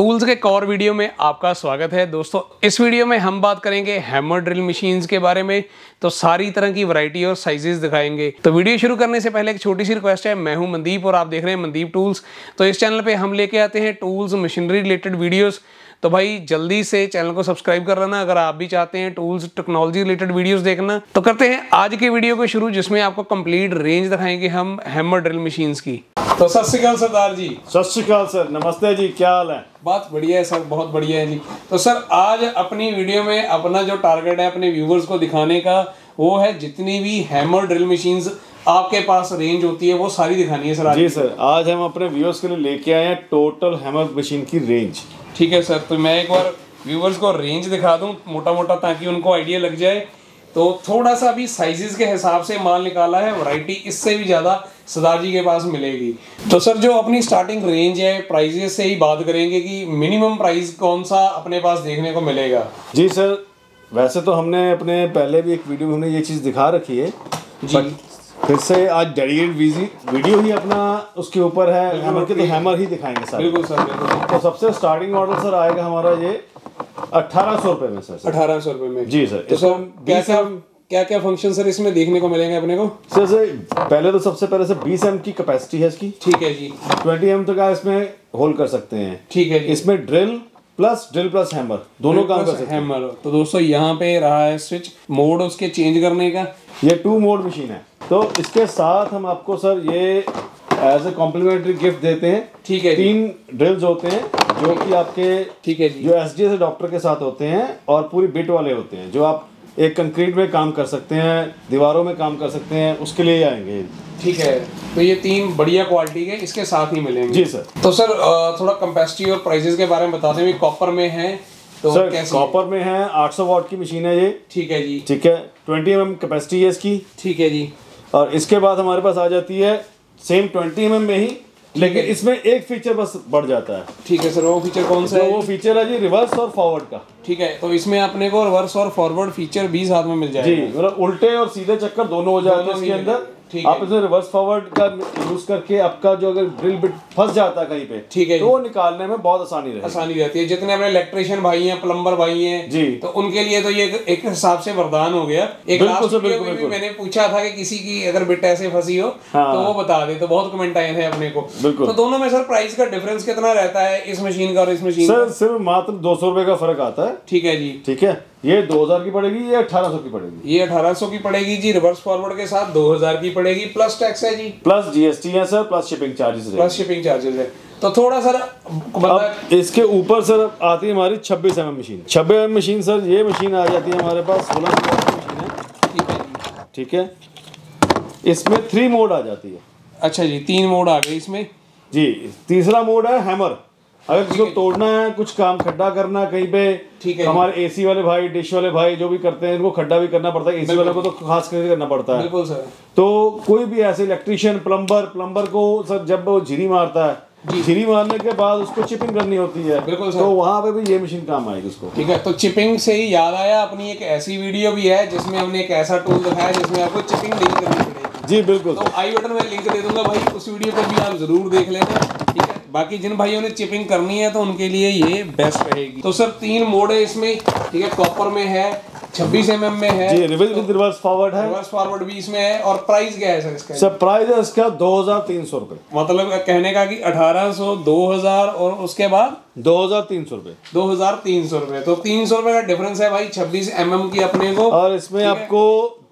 Tools के और video में आपका स्वागत है। दोस्तों, इस वीडियो में हम बात करेंगे हैमर ड्रिल मशीन्स के बारे में, तो सारी तरह की वैरायटी और साइजेस दिखाएंगे। तो वीडियो शुरू करने से पहले एक छोटी सी रिक्वेस्ट है, मैं हूं मनदीप और आप देख रहे हैं मनदीप टूल्स। तो इस चैनल पे हम लेके आते हैं टूल्स मशीनरी रिलेटेड वीडियोज़, तो भाई जल्दी से चैनल को सब्सक्राइब कर लेना अगर आप भी चाहते हैं टूल्स टेक्नोलॉजी रिलेटेड वीडियोस देखना। तो करते हैं आज के वीडियो को शुरू, जिसमें आपको कंप्लीट रेंज दिखाएंगे हम हैमर ड्रिल मशीन्स की। तो सत श्री अकाल सरदार जी। सत श्री अकाल सर, नमस्ते जी, क्या हाल है? बहुत बढ़िया है सर, बहुत बढ़िया है जी। तो सर, आज अपनी वीडियो में अपना जो टारगेट है अपने व्यूवर्स को दिखाने का, वो है जितनी भी हैमर ड्रिल मशीन्स आपके पास रेंज होती है वो सारी दिखानी है सर। जी सर, आज हम अपने व्यूअर्स के लिए लेके आए हैं टोटल हैमर मशीन की रेंज। ठीक है सर, तो मैं एक बार व्यूवर्स को रेंज दिखा दूं मोटा मोटा, ताकि उनको आइडिया लग जाए। तो थोड़ा सा भी साइजेस के हिसाब से माल निकाला है, वैरायटी इससे भी ज़्यादा सरदार जी के पास मिलेगी। तो सर, जो अपनी स्टार्टिंग रेंज है, प्राइजेस से ही बात करेंगे कि मिनिमम प्राइस कौन सा अपने पास देखने को मिलेगा। जी सर, वैसे तो हमने अपने पहले भी एक वीडियो में हमने ये चीज़ दिखा रखी है जी, फिर से आज डेडिकेटेड वीडियो ही अपना उसके ऊपर है, हैमर के, तो हैमर ही दिखाएंगे सर। बिल्कुल सर, बिल्कुल। तो सबसे स्टार्टिंग मॉडल सर आएगा हमारा ये 1800 रुपये में सर। 1800 रुपये में जी सर। तो सर क्या क्या फंक्शन सर इसमें देखने को मिलेंगे अपने को? सर पहले तो सबसे पहले सर 20 एम की कैपेसिटी है इसकी। ठीक है जी। 20 एम तो क्या इसमें होल्ड कर सकते हैं। ठीक है। इसमें ड्रिल प्लस हैमर दोनों काम कर सकते हैं। हैमर, तो दोस्तों यहाँ पे रहा है स्विच मोड उसके चेंज करने का, ये 2 मोड मशीन है। तो इसके साथ हम आपको सर ये एज ए कॉम्प्लीमेंट्री गिफ्ट देते हैं। ठीक है। 3 ड्रिल्स होते हैं जो कि आपके, ठीक है जी, जो SDS डॉक्टर के साथ होते हैं और पूरी बिट वाले होते हैं, जो आप एक कंक्रीट में काम कर सकते हैं, दीवारों में काम कर सकते हैं, उसके लिए आएंगे। ठीक है, तो ये 3 बढ़िया क्वालिटी के इसके साथ ही मिलेंगे। जी सर। तो सर थोड़ा कैपेसिटी और प्राइसेस के बारे में बताते हैं। कॉपर में है तो सर, कॉपर में है 800 वाट की मशीन है ये। ठीक है जी। ठीक है। 20 एम एम कैपेसिटी है इसकी। ठीक है जी। और इसके बाद हमारे पास आ जाती है सेम 20 एम एम में ही, लेकिन इसमें एक फीचर बस बढ़ जाता है। ठीक है सर, वो फीचर कौन सा है? वो फीचर है जी रिवर्स और फॉरवर्ड का। ठीक है, तो इसमें अपने को रिवर्स और फॉरवर्ड फीचर भी साथ में मिल जाएगा जी, मतलब उल्टे और सीधे चक्कर दोनों हो जाते हैं इसके अंदर। आप इसमें रिवर्स फॉरवर्ड का यूज करके आपका जो अगर ड्रिल बिट फंस जाता है कहीं पे, ठीक है, तो निकालने में बहुत आसानी रहती है। जितने अपने इलेक्ट्रिशियन भाई हैं, प्लम्बर भाई हैं जी, तो उनके लिए तो ये एक हिसाब से वरदान हो गया। एक लास्ट में मैंने पूछा था कि किसी की अगर बिट ऐसे फंसी हो तो वो बता दे, तो बहुत कमेंट आए थे अपने को। तो दोनों में सर प्राइस का डिफरेंस कितना रहता है इस मशीन का और इस मशीन का? सिर्फ मात्र 200 रुपए का फर्क आता है। ठीक है जी। ठीक है, ये 2000 की पड़ेगी, ये 1800 की पड़ेगी। ये 1800 की पड़ेगी जी, रिवर्स फॉरवर्ड के साथ 2000 की पड़ेगी, प्लस टैक्स है जी, प्लस GST है सर, प्लस शिपिंग चार्जेस, है। तो थोड़ा सर अब इसके ऊपर सर आती है हमारी 26 M M machine. 26 M M machine sir, ये मशीन आ जाती है हमारे पास 16 मोड की मशीन है। ठीक है। इसमें 3 मोड आ जाती है। अच्छा जी, 3 मोड आ गए इसमें जी। तीसरा मोड है हैमर, अगर किसी को तोड़ना है, कुछ काम खड्डा करना कहीं पे। ठीक है। हमारे एसी वाले भाई, डिश वाले भाई जो भी करते हैं, इनको खड्डा भी करना पड़ता है, एसी वाले को तो खास करके करना पड़ता है। बिल्कुल सर। तो कोई भी ऐसे इलेक्ट्रिशियन, प्लम्बर को सर जब वो झिरी मारता है, झिरी मारने के बाद उसको चिपिंग करनी होती है। बिल्कुल सर। तो वहाँ पे भी ये मशीन काम आएगी उसको। ठीक है, तो चिपिंग से ही याद आया, अपनी एक ऐसी वीडियो भी है जिसमें हमने एक ऐसा टूल दिखाया जिसमें आपको चिपिंग नहीं करनी पड़ेगी। जी बिल्कुल। तो आई बटन में लिंक दे दूंगा भाई, उस वीडियो को भी आप जरूर देख लेना। ठीक है, बाकी जिन भाइयों ने चिपिंग करनी है तो उनके लिए ये बेस्ट रहेगी। तो सर 3 मोड है इसमें। ठीक है, कॉपर में है, 26 एम एम में है जी, रिवर्स फॉरवर्ड है, रिवर्स फॉरवर्ड भी इसमें है। और प्राइस क्या है सर इसका? सर प्राइस है इसका 2300 रुपए, मतलब कहने का कि 1800, 2000 और उसके बाद 2300 रुपए। 2300 रुपए, तो 300 रुपए का डिफरेंस है भाई 26 एम एम की अपने को। और इसमें आपको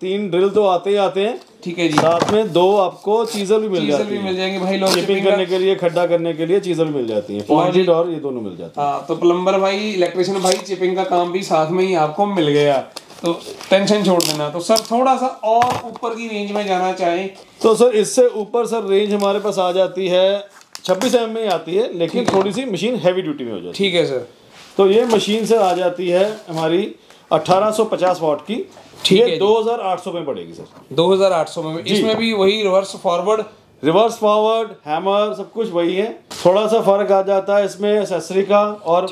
3 ड्रिल तो आते ही आते हैं। ठीक है जी। साथ में 2 आपको चीज़ें भी मिल जाएंगी भाई, लोग चिपिंग करने के लिए, खड्डा करने के लिए चीज़ें भी मिल जाती हैं, पॉइंटेड और ये दोनों मिल जाते हैं। तो प्लम्बर भाई, इलेक्ट्रिशियन भाई, चिपिंग का काम भी साथ में ही आपको मिल गया, तो टेंशन छोड़ देना। तो सर थोड़ा सा और ऊपर की रेंज में जाना चाहें तो सर इससे ऊपर सर रेंज हमारे पास आ जाती है 26 एम एम में आती है, लेकिन थोड़ी सी मशीन हैवी ड्यूटी में हो जाती है। ठीक है सर। तो ये मशीन सर आ जाती है हमारी 1850 वाट की। ठीक है, 2800 में पड़ेगी सर। 2800 में। इसमें भी वही रिवर्स फॉरवर्ड, हैमर, सब कुछ वही है। थोड़ा सा फर्क आ जाता है इसमें एक्सेसरी का और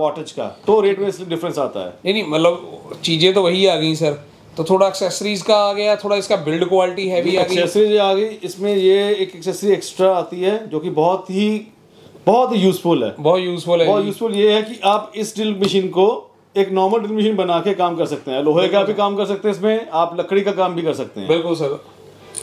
वाटेज का, तो रेट में डिफरेंस आता है। नहीं, मतलब चीजें तो वही आ गई सर, तो थोड़ा एक्सेसरीज का आ गया, थोड़ा इसका बिल्ड क्वालिटी है भी आ गई, एक्सेसरीज आ गई इसमें। ये एक एक्सेसरी एक्स्ट्रा आती है जो कि बहुत ही बहुत यूजफुल है, बहुत यूजफुल है। बहुत यूजफुल ये है कि आप इस ड्रिल मशीन को एक नॉर्मल ड्रिल मशीन बना के काम कर सकते हैं, लोहे का भी काम कर सकते हैं इसमें, आप लकड़ी का काम भी कर सकते हैं। बिल्कुल सर।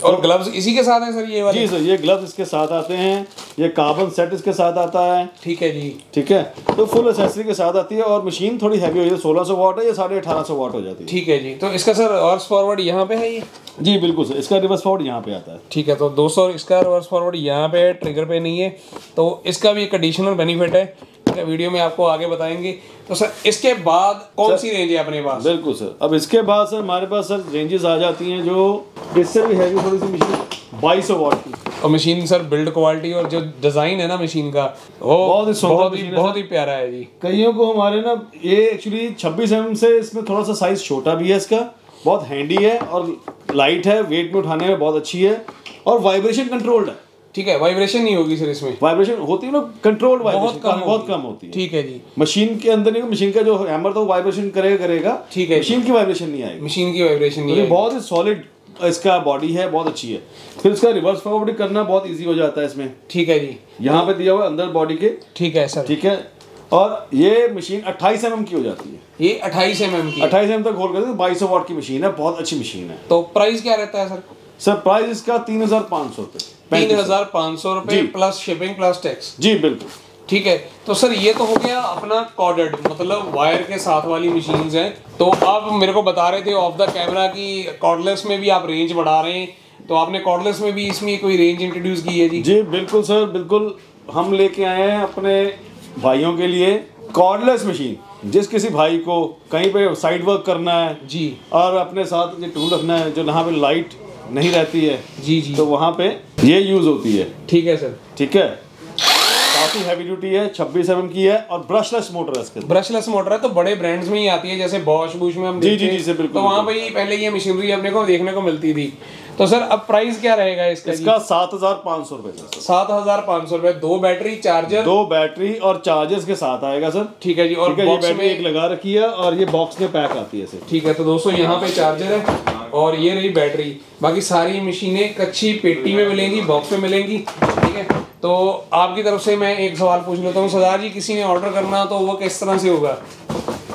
और ग्लव्स इसी के साथ हैं सर ये वाले? जी सर, ये ग्लव्स इसके साथ आते हैं, ये कार्बन सेट इसके साथ आता है। ठीक है जी, ठीक है। तो फुल एक्सेसरी के साथ आती है और मशीन थोड़ी हैवी हो जाती है, 1600 वाट है या 1850 वाट हो जाती है। ठीक है जी। तो इसका सर रिवर्स फॉरवर्ड यहाँ पे है ये? जी बिल्कुल सर, इसका रिवर्स फॉरवर्ड यहाँ पे आता है। ठीक है, तो 200 इसका रिवर्स फॉरवर्ड यहाँ पे है, ट्रिगर पे नहीं है, तो इसका भी एक एडिशनल बेनिफिट है, वीडियो में आपको आगे बताएंगे। तो सर इसके बाद कौन सी रेंज है अपने पास? बिल्कुल सर, अब इसके बाद सर हमारे पास सर रेंजेस आ जाती हैं जो इससे भी हैवी थोड़ी सी मशीन 2200 वाट की। और मशीन सर बिल्ड क्वालिटी और जो डिजाइन है ना मशीन का, वो बहुत ही प्यारा है जी। कईयों को हमारे ना ये एक्चुअली 26 mm से इसमें थोड़ा सा साइज छोटा भी है, इसका बहुत हैंडी है और लाइट है, वेट में उठाने में बहुत अच्छी है और वाइब्रेशन कंट्रोल्ड है। ठीक है, वाइब्रेशन नहीं होगी सर इसमें? वाइब्रेशन होती है ना, कंट्रोल वाइब्रेशन बहुत कम होती है। ठीक है जी। मशीन के अंदर नहीं, मशीन का जो हैमर था वो वाइब्रेशन करेगा। ठीक है, मशीन की वाइब्रेशन नहीं आएगी, मशीन की वाइब्रेशन नहीं आएगी। बहुत ही सॉलिड इसका बॉडी है, बहुत अच्छी है। फिर इसका रिवर्स फॉरवर्ड करना बहुत इजी हो जाता है इसमें। ठीक है जी, यहाँ पे दिया हुआ अंदर बॉडी के। ठीक है सर, ठीक है। और ये मशीन 28 mm की हो जाती है, ये 28 mm की, 28 mm तक होल करते 2200 वाट की मशीन है, बहुत अच्छी मशीन है। तो प्राइस क्या रहता है सर? सर प्राइस इसका 3500 रुपये, 3500 रुपये प्लस शिपिंग प्लस टैक्स। जी बिल्कुल, ठीक है। तो सर ये तो हो गया अपना कॉर्डेड, मतलब वायर के साथ वाली मशीन्स हैं। तो आप मेरे को बता रहे थे ऑफ द कैमरा कि कॉर्डलेस में भी आप रेंज बढ़ा रहे हैं, तो आपने कॉर्डलेस में भी इसमें कोई रेंज इंट्रोड्यूस की है? जी जी बिल्कुल सर, बिल्कुल। हम लेके आए हैं अपने भाइयों के लिए कॉर्डलेस मशीन, जिस किसी भाई को कहीं पर साइड वर्क करना है जी, और अपने साथ ये टूल रखना है जो जहाँ पर लाइट नहीं रहती है जी जी, तो वहाँ पे ये यूज होती है। ठीक है सर, ठीक है। काफी हैवी ड्यूटी है, 26 mm की है और ब्रशलेस मोटर है इसके। ब्रशलेस मोटर है तो बड़े ब्रांड्स में ही आती है, जैसे बॉश बूश में हम देखते हैं, तो वहाँ पे ही पहले ये मशीनरी अपने को देखने को मिलती थी। तो सर अब प्राइस क्या रहेगा इसका? इसका 7500 रुपये, 7500 रुपये। 2 बैटरी, चार्जर, 2 बैटरी और चार्जर्स के साथ आएगा सर। ठीक है जी। और ये बैटरी एक लगा रखी है और ये बॉक्स में पैक आती है सर। ठीक है, तो दोस्तों यहाँ पे चार्जर है और ये रही बैटरी, बाकी सारी मशीनें कच्ची पेटी में मिलेंगी, बॉक्स में मिलेंगी। ठीक है, तो आपकी तरफ से मैं एक सवाल पूछ लेता हूँ सरदार जी, किसी ने ऑर्डर करना तो वो किस तरह से होगा?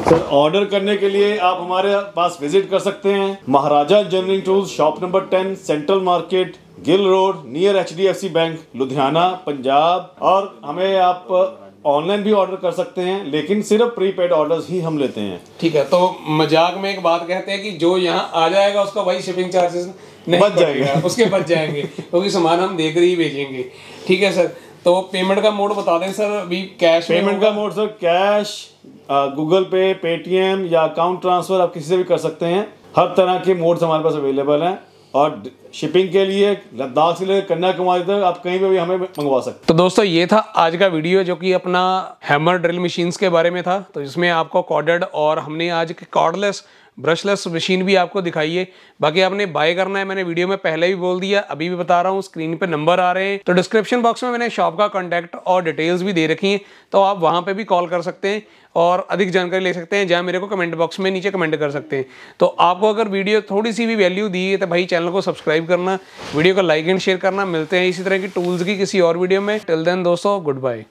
सर ऑर्डर करने के लिए आप हमारे पास विजिट कर सकते हैं, Maharaja engineering tools, shop number 10, central market, Gill road, near HDFC bank, Ludhiana, Punjab. और हमें आप ऑनलाइन भी ऑर्डर कर सकते हैं, लेकिन सिर्फ प्रीपेड ऑर्डर्स ही हम लेते हैं। ठीक है, तो मजाक में एक बात कहते हैं कि जो यहाँ आ जाएगा उसका भाई शिपिंग चार्जेस बच जाएगा, उसके बच जाएंगे क्योंकि सामान हम देकर ही भेजेंगे। ठीक है सर, तो पेमेंट का मोड बता दें सर अभी? कैश पेमेंट का मोड सर, कैश, गूगल पे, पेटीएम या अकाउंट ट्रांसफर, आप किसी से भी कर सकते हैं। हर तरह के मोड्स हमारे पास अवेलेबल हैं और शिपिंग के लिए लद्दाख से लेकर कन्याकुमारी तक आप कहीं पे भी हमें मंगवा सकते। तो दोस्तों ये था आज का वीडियो जो कि अपना हैमर ड्रिल मशीन्स के बारे में था, तो जिसमें आपको कॉर्डेड और हमने आज के कॉर्डलेस ब्रशलेस मशीन भी आपको दिखाई है। बाकी आपने बाय करना है, मैंने वीडियो में पहले भी बोल दिया, अभी भी बता रहा हूँ, स्क्रीन पे नंबर आ रहे हैं। तो डिस्क्रिप्शन बॉक्स में मैंने शॉप का कॉन्टैक्ट और डिटेल्स भी दे रखी हैं, तो आप वहाँ पे भी कॉल कर सकते हैं और अधिक जानकारी ले सकते हैं, जहाँ मेरे को कमेंट बॉक्स में नीचे कमेंट कर सकते हैं। तो आपको अगर वीडियो थोड़ी सी भी वैल्यू दी है तो भाई चैनल को सब्सक्राइब करना, वीडियो को लाइक एंड शेयर करना। मिलते हैं इसी तरह की टूल्स की किसी और वीडियो में। टिल देन दोस्तों, गुड बाय।